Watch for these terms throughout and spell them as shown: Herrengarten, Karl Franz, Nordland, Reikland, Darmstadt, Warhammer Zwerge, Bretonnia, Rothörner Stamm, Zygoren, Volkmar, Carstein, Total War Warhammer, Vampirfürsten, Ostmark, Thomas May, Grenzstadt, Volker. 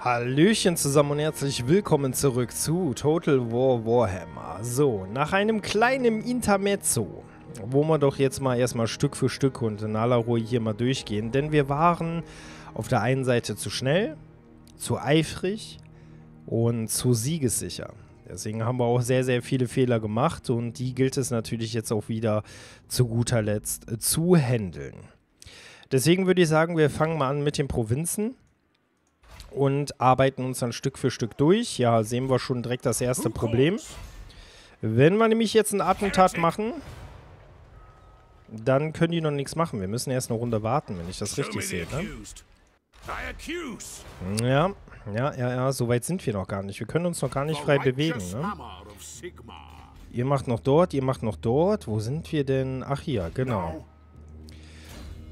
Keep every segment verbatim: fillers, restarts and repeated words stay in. Hallöchen zusammen und herzlich willkommen zurück zu Total War Warhammer. So, nach einem kleinen Intermezzo, wo wir doch jetzt mal erstmal Stück für Stück und in aller Ruhe hier mal durchgehen, denn wir waren auf der einen Seite zu schnell, zu eifrig und zu siegessicher. Deswegen haben wir auch sehr, sehr viele Fehler gemacht und die gilt es natürlich jetzt auch wieder zu guter Letzt zu handeln. Deswegen würde ich sagen, wir fangen mal an mit den Provinzen. Und arbeiten uns dann Stück für Stück durch. Ja, sehen wir schon direkt das erste Problem. Wenn wir nämlich jetzt ein Attentat machen, dann können die noch nichts machen. Wir müssen erst eine Runde warten, wenn ich das richtig sehe, ne? Ja, ja, ja, ja, so weit sind wir noch gar nicht. Wir können uns noch gar nicht frei bewegen, ne? Ihr macht noch dort, ihr macht noch dort. Wo sind wir denn? Ach, hier, genau.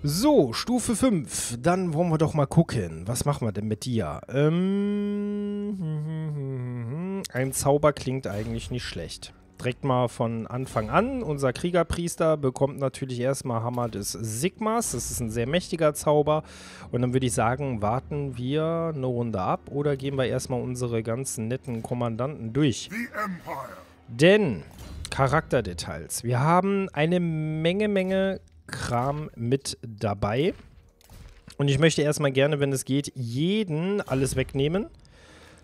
So, Stufe fünf. Dann wollen wir doch mal gucken. Was machen wir denn mit dir? Ähm, ein Zauber klingt eigentlich nicht schlecht. Direkt mal von Anfang an. Unser Kriegerpriester bekommt natürlich erstmal Hammer des Sigmas. Das ist ein sehr mächtiger Zauber. Und dann würde ich sagen, warten wir eine Runde ab oder gehen wir erstmal unsere ganzen netten Kommandanten durch. Denn Charakterdetails. Wir haben eine Menge, Menge Kram mit dabei. Und ich möchte erstmal gerne, wenn es geht, jeden alles wegnehmen.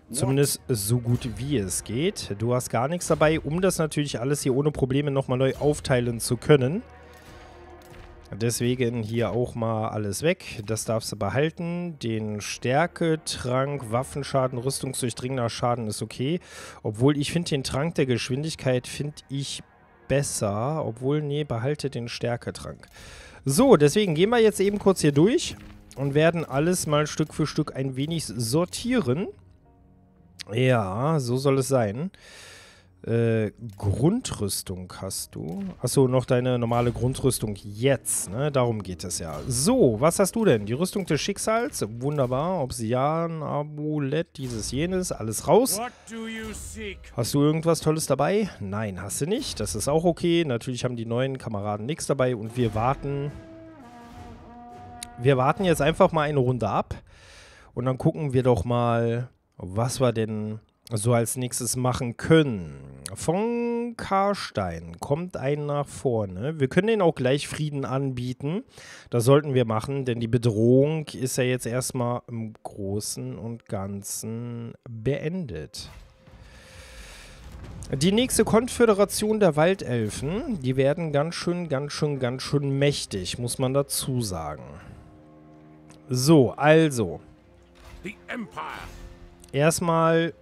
Zumindest so gut wie es geht. Du hast gar nichts dabei, um das natürlich alles hier ohne Probleme nochmal neu aufteilen zu können. Deswegen hier auch mal alles weg. Das darfst du behalten. Den Stärketrank, Waffenschaden, rüstungsdurchdringender Schaden ist okay. Obwohl ich finde den Trank der Geschwindigkeit, finde ich besser, obwohl, nee, behalte den Stärketrank. So, deswegen gehen wir jetzt eben kurz hier durch und werden alles mal Stück für Stück ein wenig sortieren. Ja, so soll es sein. Äh, Grundrüstung hast du. Achso, noch deine normale Grundrüstung jetzt, ne? Darum geht es ja. So, was hast du denn? Die Rüstung des Schicksals. Wunderbar. Obsidian, Amulett, dieses, jenes. Alles raus. Hast du irgendwas Tolles dabei? Nein, hast du nicht. Das ist auch okay. Natürlich haben die neuen Kameraden nichts dabei und wir warten. Wir warten jetzt einfach mal eine Runde ab und dann gucken wir doch mal, was wir denn so als nächstes machen können. Von Carstein kommt ein nach vorne. Wir können den auch gleich Frieden anbieten. Das sollten wir machen, denn die Bedrohung ist ja jetzt erstmal im Großen und Ganzen beendet. Die nächste Konföderation der Waldelfen, die werden ganz schön, ganz schön, ganz schön mächtig, muss man dazu sagen. So, also. Erstmal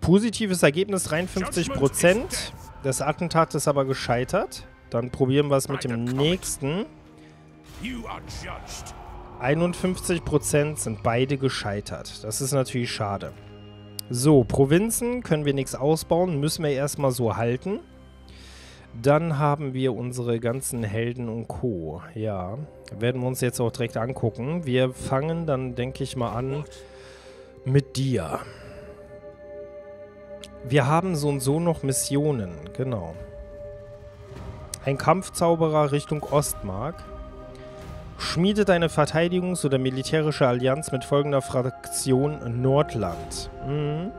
positives Ergebnis, dreiundfünfzig Prozent. Das Attentat ist aber gescheitert. Dann probieren wir es mit dem nächsten. einundfünfzig Prozent sind beide gescheitert. Das ist natürlich schade. So, Provinzen können wir nichts ausbauen. Müssen wir erstmal so halten. Dann haben wir unsere ganzen Helden und Co. Ja, werden wir uns jetzt auch direkt angucken. Wir fangen dann, denke ich mal, an mit dir. Wir haben so und so noch Missionen, genau. Ein Kampfzauberer Richtung Ostmark. Schmiede deine Verteidigungs- oder militärische Allianz mit folgender Fraktion Nordland. Mhm.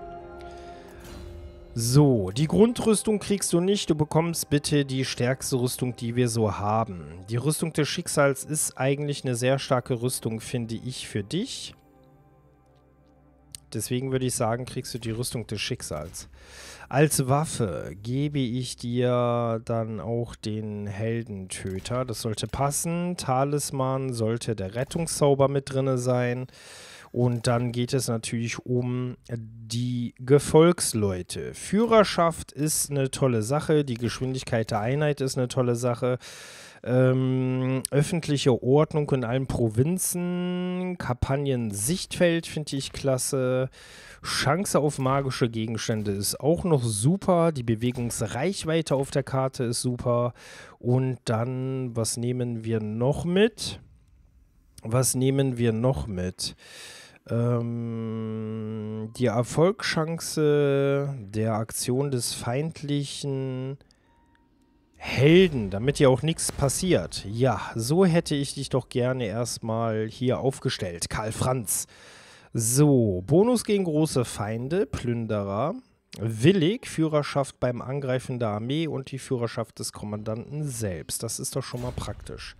So, die Grundrüstung kriegst du nicht. Du bekommst bitte die stärkste Rüstung, die wir so haben. Die Rüstung des Schicksals ist eigentlich eine sehr starke Rüstung, finde ich, für dich. Deswegen würde ich sagen, kriegst du die Rüstung des Schicksals. Als Waffe gebe ich dir dann auch den Heldentöter. Das sollte passen. Talisman sollte der Rettungszauber mit drin sein. Und dann geht es natürlich um die Gefolgsleute. Führerschaft ist eine tolle Sache. Die Geschwindigkeit der Einheit ist eine tolle Sache. Ähm, öffentliche Ordnung in allen Provinzen, Kampagnen Sichtfeld finde ich klasse, Chance auf magische Gegenstände ist auch noch super, die Bewegungsreichweite auf der Karte ist super und dann, was nehmen wir noch mit? Was nehmen wir noch mit? Ähm, die Erfolgschance der Aktion des feindlichen Helden, damit dir auch nichts passiert. Ja, so hätte ich dich doch gerne erstmal hier aufgestellt. Karl Franz. So, Bonus gegen große Feinde, Plünderer, willig, Führerschaft beim Angreifen der Armee und die Führerschaft des Kommandanten selbst. Das ist doch schon mal praktisch.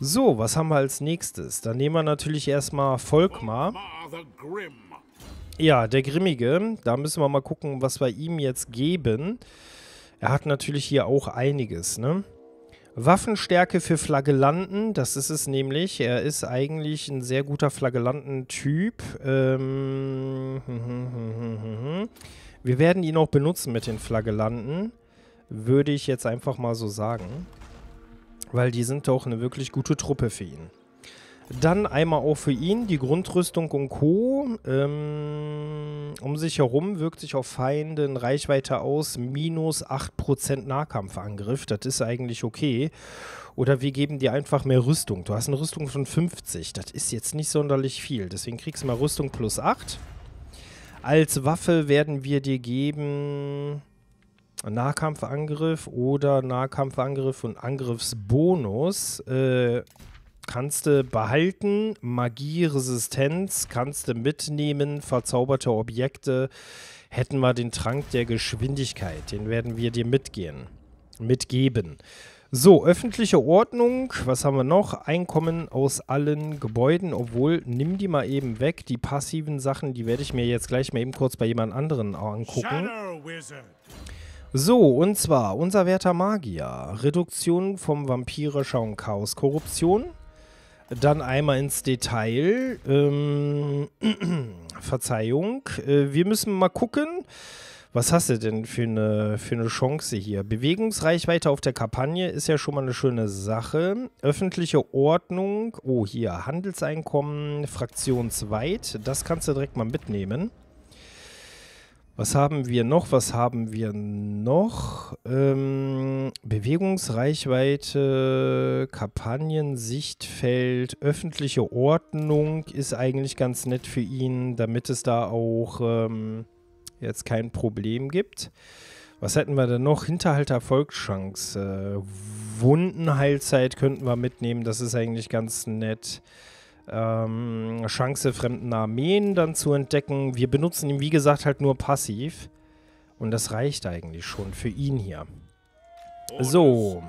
So, was haben wir als nächstes? Dann nehmen wir natürlich erstmal Volkmar. Ja, der Grimmige. Da müssen wir mal gucken, was wir ihm jetzt geben. Er hat natürlich hier auch einiges, ne? Waffenstärke für Flagellanten, das ist es nämlich. Er ist eigentlich ein sehr guter Flagellanten-Typ. Ähm, hm, hm, hm, hm, hm. Wir werden ihn auch benutzen mit den Flagellanten. Würde ich jetzt einfach mal so sagen. Weil die sind doch eine wirklich gute Truppe für ihn. Dann einmal auch für ihn die Grundrüstung und Co. Ähm, um sich herum wirkt sich auf Feinde in Reichweite aus. Minus acht Prozent Nahkampfangriff. Das ist eigentlich okay. Oder wir geben dir einfach mehr Rüstung. Du hast eine Rüstung von fünfzig. Das ist jetzt nicht sonderlich viel. Deswegen kriegst du mal Rüstung plus acht. Als Waffe werden wir dir geben Nahkampfangriff oder Nahkampfangriff und Angriffsbonus. Äh... Kannst du behalten, Magieresistenz, kannst du mitnehmen, verzauberte Objekte, hätten wir den Trank der Geschwindigkeit, den werden wir dir mitgehen, mitgeben. So, öffentliche Ordnung, was haben wir noch? Einkommen aus allen Gebäuden, obwohl, nimm die mal eben weg, die passiven Sachen, die werde ich mir jetzt gleich mal eben kurz bei jemand anderen angucken. So, und zwar, unser werter Magier, Reduktion vom vampirischer und Chaos-Korruption. Dann einmal ins Detail. Ähm, Verzeihung. Äh, wir müssen mal gucken. Was hast du denn für eine, für eine Chance hier? Bewegungsreichweite auf der Kampagne ist ja schon mal eine schöne Sache. Öffentliche Ordnung. Oh, hier. Handelseinkommen fraktionsweit. Das kannst du direkt mal mitnehmen. Was haben wir noch? Was haben wir noch? Ähm, Bewegungsreichweite, Kampagnen, Sichtfeld, öffentliche Ordnung ist eigentlich ganz nett für ihn, damit es da auch ähm, jetzt kein Problem gibt. Was hätten wir denn noch? Hinterhalt Erfolgschance. Äh, Wundenheilzeit könnten wir mitnehmen, das ist eigentlich ganz nett. Ähm, Chance, fremden Armeen dann zu entdecken. Wir benutzen ihn, wie gesagt, halt nur passiv. Und das reicht eigentlich schon für ihn hier. So.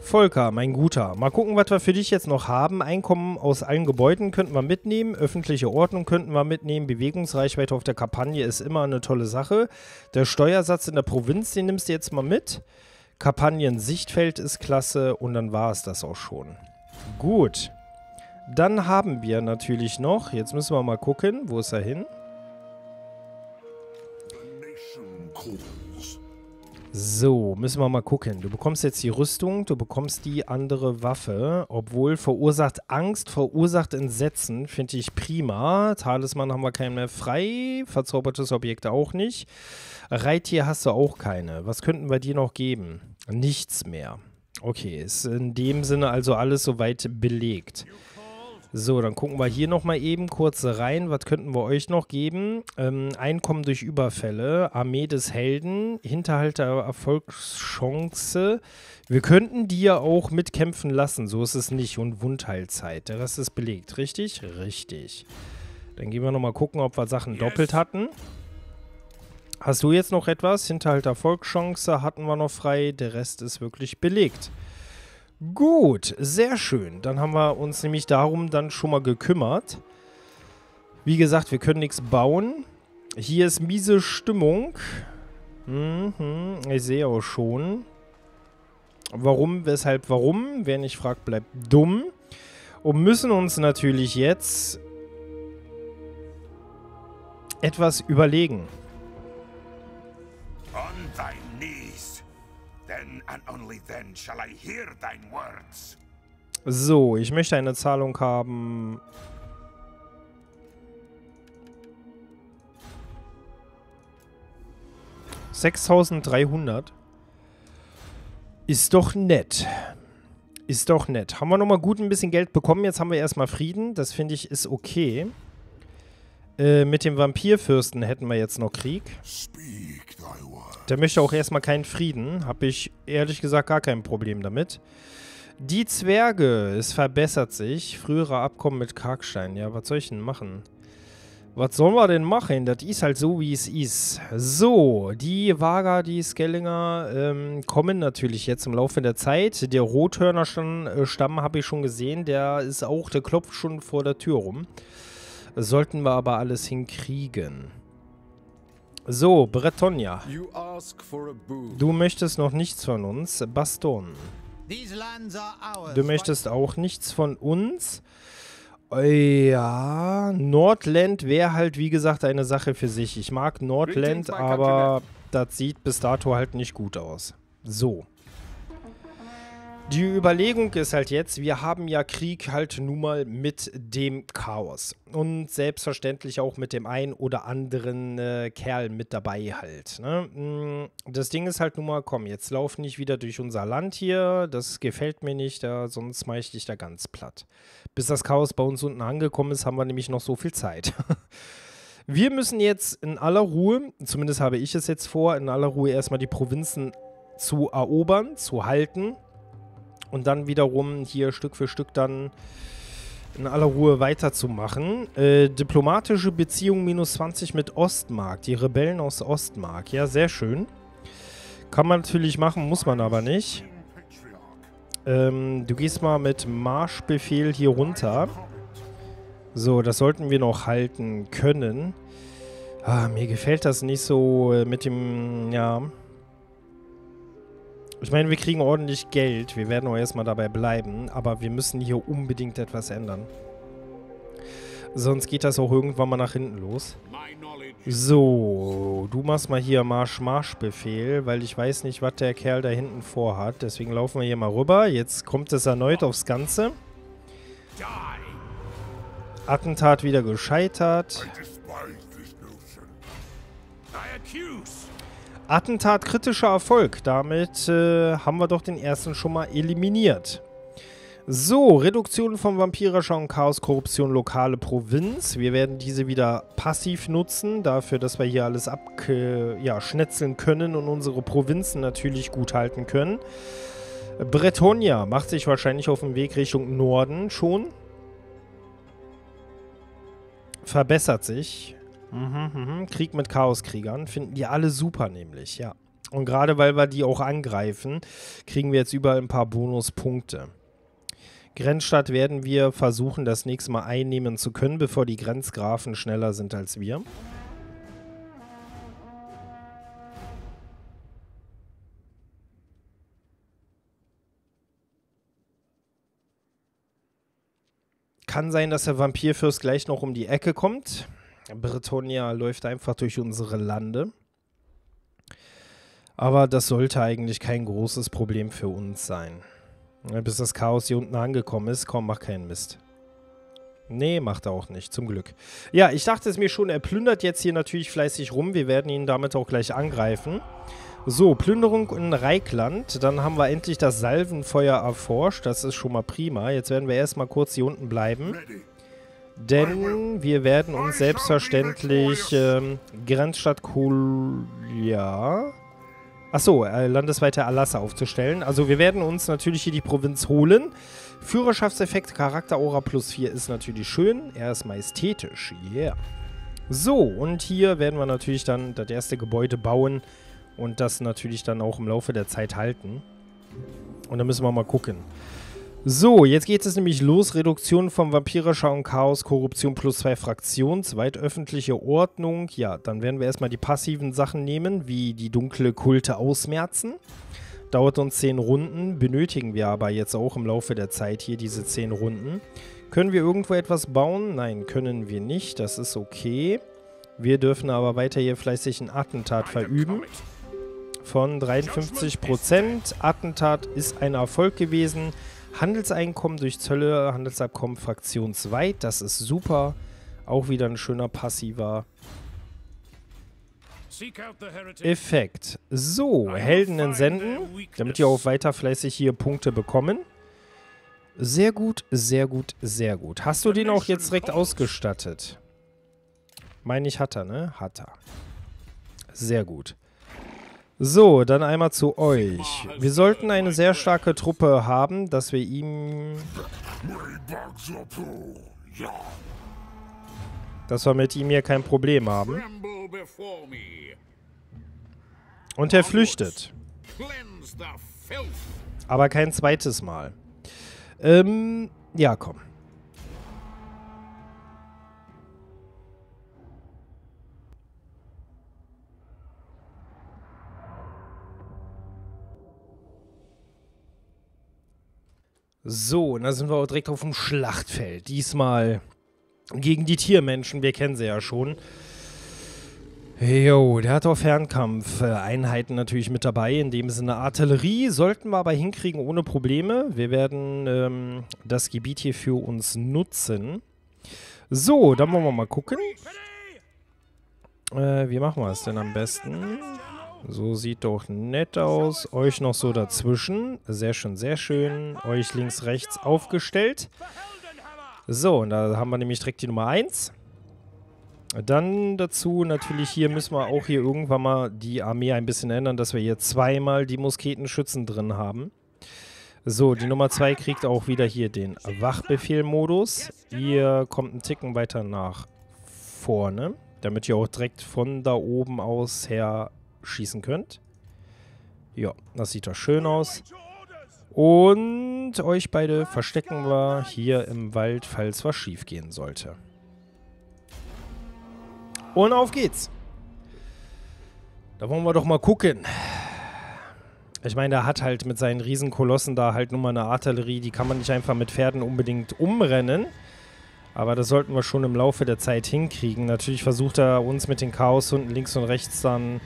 Volker, mein Guter. Mal gucken, was wir für dich jetzt noch haben. Einkommen aus allen Gebäuden könnten wir mitnehmen. Öffentliche Ordnung könnten wir mitnehmen. Bewegungsreichweite auf der Kampagne ist immer eine tolle Sache. Der Steuersatz in der Provinz, den nimmst du jetzt mal mit. Kampagnen-Sichtfeld ist klasse. Und dann war es das auch schon. Gut. Dann haben wir natürlich noch, jetzt müssen wir mal gucken, wo ist er hin? So, müssen wir mal gucken. Du bekommst jetzt die Rüstung, du bekommst die andere Waffe, obwohl verursacht Angst, verursacht Entsetzen, finde ich prima. Talisman haben wir keinen mehr frei, verzaubertes Objekt auch nicht. Reittier hast du auch keine. Was könnten wir dir noch geben? Nichts mehr. Okay, ist in dem Sinne also alles soweit belegt. So, dann gucken wir hier nochmal eben kurz rein. Was könnten wir euch noch geben? Ähm, Einkommen durch Überfälle, Armee des Helden, Hinterhalt der Erfolgschance. Wir könnten die ja auch mitkämpfen lassen, so ist es nicht. Und Wundheilzeit, der Rest ist belegt, richtig? Richtig. Dann gehen wir nochmal gucken, ob wir Sachen yes. doppelt hatten. Hast du jetzt noch etwas? Hinterhalt der Erfolgschance hatten wir noch frei, der Rest ist wirklich belegt. Gut, sehr schön. Dann haben wir uns nämlich darum dann schon mal gekümmert. Wie gesagt, wir können nichts bauen. Hier ist miese Stimmung. Mhm, ich sehe auch schon. Warum, weshalb, warum? Wer nicht fragt, bleibt dumm. Und müssen uns natürlich jetzt etwas überlegen. On thy knees. Then and only then shall I hear thine words. So, ich möchte eine Zahlung haben. sechstausenddreihundert. Ist doch nett. Ist doch nett. Haben wir nochmal gut ein bisschen Geld bekommen. Jetzt haben wir erstmal Frieden. Das finde ich ist okay. Äh, mit dem Vampirfürsten hätten wir jetzt noch Krieg. Speak thy word. Der möchte auch erstmal keinen Frieden. Habe ich ehrlich gesagt gar kein Problem damit. Die Zwerge, es verbessert sich. Frühere Abkommen mit Carstein. Ja, was soll ich denn machen? Was sollen wir denn machen? Das ist halt so, wie es ist. So, die Wager, die Skellinger ähm, kommen natürlich jetzt im Laufe der Zeit. Der Rothörner Stamm, äh, Stamm habe ich schon gesehen. Der ist auch, der klopft schon vor der Tür rum. Das sollten wir aber alles hinkriegen. So, Bretonnia. Du möchtest noch nichts von uns. Baston. Du möchtest auch nichts von uns. Ja, Nordland wäre halt, wie gesagt, eine Sache für sich. Ich mag Nordland, aber das sieht bis dato halt nicht gut aus. So. Die Überlegung ist halt jetzt, wir haben ja Krieg halt nun mal mit dem Chaos. Und selbstverständlich auch mit dem einen oder anderen äh, Kerl mit dabei halt. Ne? Das Ding ist halt nun mal, komm, jetzt lauf nicht wieder durch unser Land hier. Das gefällt mir nicht, da, sonst mache ich dich da ganz platt. Bis das Chaos bei uns unten angekommen ist, haben wir nämlich noch so viel Zeit. Wir müssen jetzt in aller Ruhe, zumindest habe ich es jetzt vor, in aller Ruhe erstmal die Provinzen zu erobern, zu halten. Und dann wiederum hier Stück für Stück dann in aller Ruhe weiterzumachen. Äh, diplomatische Beziehung minus zwanzig mit Ostmark. Die Rebellen aus Ostmark. Ja, sehr schön. Kann man natürlich machen, muss man aber nicht. Ähm, du gehst mal mit Marschbefehl hier runter. So, das sollten wir noch halten können. Ah, mir gefällt das nicht so äh, mit dem... ja... Ich meine, wir kriegen ordentlich Geld. Wir werden auch erstmal dabei bleiben. Aber wir müssen hier unbedingt etwas ändern. Sonst geht das auch irgendwann mal nach hinten los. So, du machst mal hier Marsch-Marsch-Befehl, weil ich weiß nicht, was der Kerl da hinten vorhat. Deswegen laufen wir hier mal rüber. Jetzt kommt es erneut aufs Ganze. Attentat wieder gescheitert. Attentat kritischer Erfolg. Damit äh, haben wir doch den ersten schon mal eliminiert. So, Reduktion von vampirischer und Chaos-Korruption lokale Provinz. Wir werden diese wieder passiv nutzen, dafür, dass wir hier alles abschnetzeln ja, schnetzeln können und unsere Provinzen natürlich gut halten können. Bretonnia macht sich wahrscheinlich auf den Weg Richtung Norden schon. Verbessert sich. Mhm, mhm. Krieg mit Chaoskriegern finden die alle super nämlich, ja. Und gerade weil wir die auch angreifen, kriegen wir jetzt überall ein paar Bonuspunkte. Grenzstadt werden wir versuchen, das nächste Mal einnehmen zu können, bevor die Grenzgrafen schneller sind als wir. Kann sein, dass der Vampirfürst gleich noch um die Ecke kommt. Bretonnia läuft einfach durch unsere Lande. Aber das sollte eigentlich kein großes Problem für uns sein. Bis das Chaos hier unten angekommen ist. Komm, mach keinen Mist. Nee, macht er auch nicht, zum Glück. Ja, ich dachte es mir schon, er plündert jetzt hier natürlich fleißig rum. Wir werden ihn damit auch gleich angreifen. So, Plünderung in Reikland. Dann haben wir endlich das Salvenfeuer erforscht. Das ist schon mal prima. Jetzt werden wir erstmal kurz hier unten bleiben. Ready. Denn wir werden uns selbstverständlich ähm, Grenzstadt Kolja... Achso, äh, landesweite Erlasse aufzustellen. Also wir werden uns natürlich hier die Provinz holen. Führerschaftseffekt, Charakteraura plus vier ist natürlich schön. Er ist majestätisch, yeah. So, und hier werden wir natürlich dann das erste Gebäude bauen und das natürlich dann auch im Laufe der Zeit halten. Und dann müssen wir mal gucken. So, jetzt geht es nämlich los. Reduktion von vampirischer und Chaos, Korruption plus zwei fraktionsweit, öffentliche Ordnung. Ja, dann werden wir erstmal die passiven Sachen nehmen, wie die dunkle Kulte ausmerzen. Dauert uns zehn Runden, benötigen wir aber jetzt auch im Laufe der Zeit hier diese zehn Runden. Können wir irgendwo etwas bauen? Nein, können wir nicht, das ist okay. Wir dürfen aber weiter hier fleißig ein Attentat verüben. Von dreiundfünfzig Prozent. Attentat ist ein Erfolg gewesen. Handelseinkommen durch Zölle, Handelsabkommen fraktionsweit, das ist super. Auch wieder ein schöner passiver Effekt. So, Helden entsenden, damit ihr auch weiter fleißig hier Punkte bekommen. Sehr gut, sehr gut, sehr gut. Hast du den auch jetzt direkt ausgestattet? Meine ich, hat er, ne? Hat er. Sehr gut. So, dann einmal zu euch. Wir sollten eine sehr starke Truppe haben, dass wir ihm... Dass wir mit ihm hier kein Problem haben. Und er flüchtet. Aber kein zweites Mal. Ähm, ja, komm. So, und da sind wir auch direkt auf dem Schlachtfeld. Diesmal gegen die Tiermenschen, wir kennen sie ja schon. Jo, der hat auch Fernkampfeinheiten natürlich mit dabei. In dem Sinne Artillerie sollten wir aber hinkriegen ohne Probleme. Wir werden ähm, das Gebiet hier für uns nutzen. So, dann wollen wir mal gucken. Äh, wie machen wir es denn am besten? So sieht doch nett aus. Euch noch so dazwischen. Sehr schön, sehr schön. Euch links, rechts aufgestellt. So, und da haben wir nämlich direkt die Nummer eins. Dann dazu natürlich hier müssen wir auch hier irgendwann mal die Armee ein bisschen ändern, dass wir hier zweimal die Musketenschützen drin haben. So, die Nummer zwei kriegt auch wieder hier den Wachbefehl-Modus. Ihr kommt einen Ticken weiter nach vorne, damit ihr auch direkt von da oben aus her schießen könnt. Ja, das sieht doch schön aus. Und euch beide verstecken wir hier im Wald, falls was schief gehen sollte. Und auf geht's. Da wollen wir doch mal gucken. Ich meine, der hat halt mit seinen Riesenkolossen da halt nur mal eine Artillerie. Die kann man nicht einfach mit Pferden unbedingt umrennen. Aber das sollten wir schon im Laufe der Zeit hinkriegen. Natürlich versucht er uns mit den Chaoshunden links und rechts dann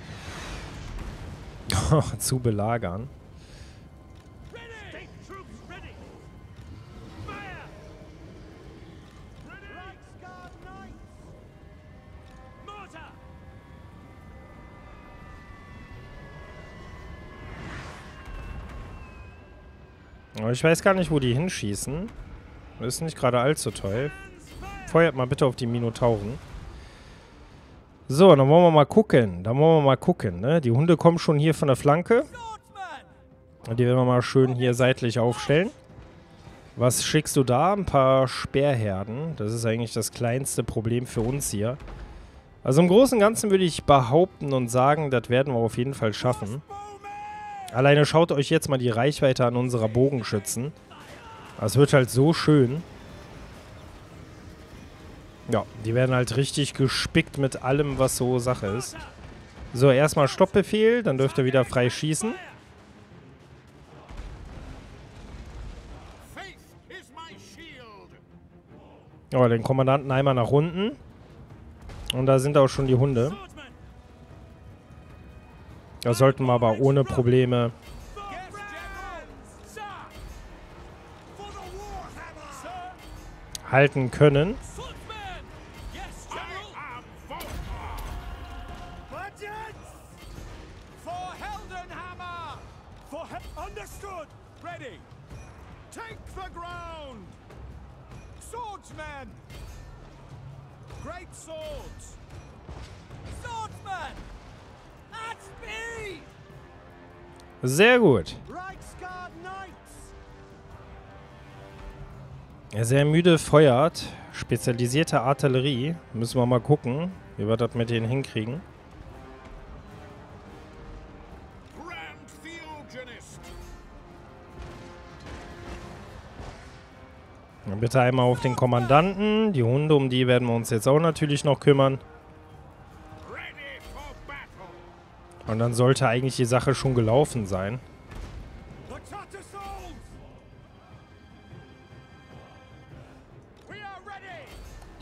zu belagern. Aber ich weiß gar nicht, wo die hinschießen. Das ist nicht gerade allzu toll. Feuert mal bitte auf die Minotauren. So, dann wollen wir mal gucken. Dann wollen wir mal gucken, ne? Die Hunde kommen schon hier von der Flanke. Und die werden wir mal schön hier seitlich aufstellen. Was schickst du da? Ein paar Speerherden. Das ist eigentlich das kleinste Problem für uns hier. Also im Großen und Ganzen würde ich behaupten und sagen, das werden wir auf jeden Fall schaffen. Alleine schaut euch jetzt mal die Reichweite an unserer Bogenschützen. Das wird halt so schön. Ja, die werden halt richtig gespickt mit allem, was so Sache ist. So, erstmal Stoppbefehl, dann dürft ihr wieder frei schießen. Ja, den Kommandanten einmal nach unten. Und da sind auch schon die Hunde. Da sollten wir aber ohne Probleme... halten können. Sehr gut. Sehr müde feuert. Spezialisierte Artillerie. Müssen wir mal gucken, wie wir das mit denen hinkriegen. Dann bitte einmal auf den Kommandanten. Die Hunde, um die werden wir uns jetzt auch natürlich noch kümmern. Und dann sollte eigentlich die Sache schon gelaufen sein.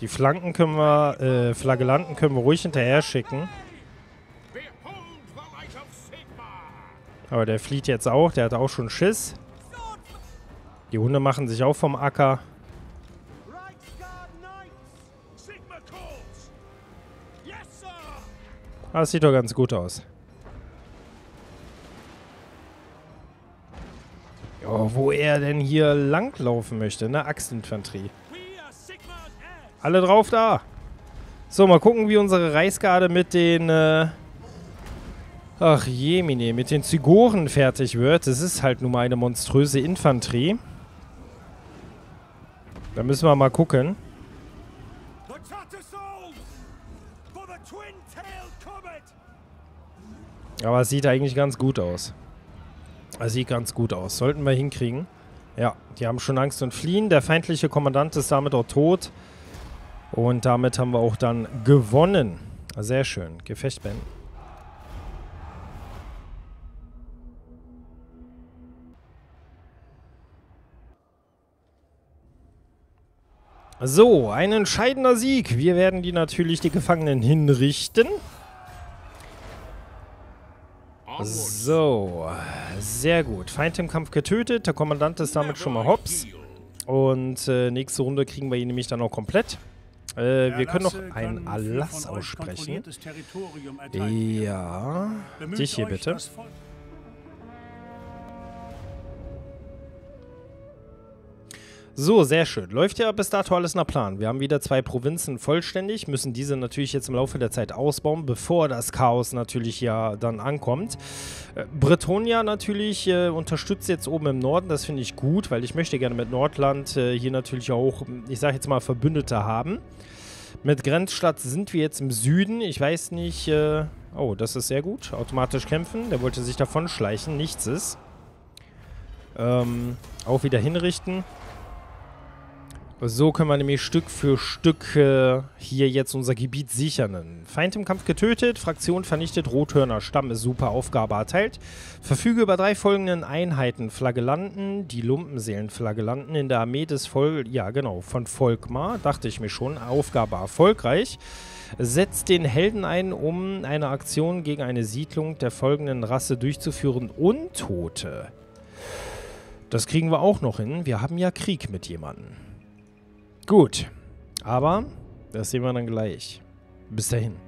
Die Flanken können wir, äh, Flagellanten können wir ruhig hinterher schicken. Aber der flieht jetzt auch, der hat auch schon Schiss. Die Hunde machen sich auch vom Acker. Ah, das sieht doch ganz gut aus. Jo, wo er denn hier langlaufen möchte, ne? Axtinfanterie. Alle drauf da. So, mal gucken, wie unsere Reichsgarde mit den äh, Ach jemine, mit den Zygoren fertig wird. Das ist halt nun mal eine monströse Infanterie. Da müssen wir mal gucken. Aber es sieht eigentlich ganz gut aus. Es sieht ganz gut aus. Sollten wir hinkriegen. Ja, die haben schon Angst und fliehen. Der feindliche Kommandant ist damit auch tot. Und damit haben wir auch dann gewonnen. Sehr schön. Gefecht beenden. So, ein entscheidender Sieg. Wir werden die natürlich die Gefangenen hinrichten. So, sehr gut. Feind im Kampf getötet. Der Kommandant ist damit schon mal hops. Und äh, nächste Runde kriegen wir ihn nämlich dann auch komplett. Äh, wir können noch einen Erlass aussprechen. Ja, dich hier bitte. So, sehr schön. Läuft ja bis dato alles nach Plan. Wir haben wieder zwei Provinzen vollständig, müssen diese natürlich jetzt im Laufe der Zeit ausbauen, bevor das Chaos natürlich ja dann ankommt. Äh, Bretonnia natürlich äh, unterstützt jetzt oben im Norden, das finde ich gut, weil ich möchte gerne mit Nordland äh, hier natürlich auch, ich sage jetzt mal, Verbündete haben. Mit Grenzstadt sind wir jetzt im Süden, ich weiß nicht, äh, oh, das ist sehr gut, automatisch kämpfen, der wollte sich davon schleichen, nichts ist. Ähm, auch wieder hinrichten. So können wir nämlich Stück für Stück äh, hier jetzt unser Gebiet sichern. Feind im Kampf getötet, Fraktion vernichtet, Rothörner Stamm ist super, Aufgabe erteilt. Verfüge über drei folgenden Einheiten. Flagellanten, die Lumpenseelenflagellanten in der Armee des Vol... Ja, genau, von Volkmar, dachte ich mir schon. Aufgabe erfolgreich. Setzt den Helden ein, um eine Aktion gegen eine Siedlung der folgenden Rasse durchzuführen. Untote. Das kriegen wir auch noch hin. Wir haben ja Krieg mit jemandem. Gut, aber das sehen wir dann gleich. Bis dahin.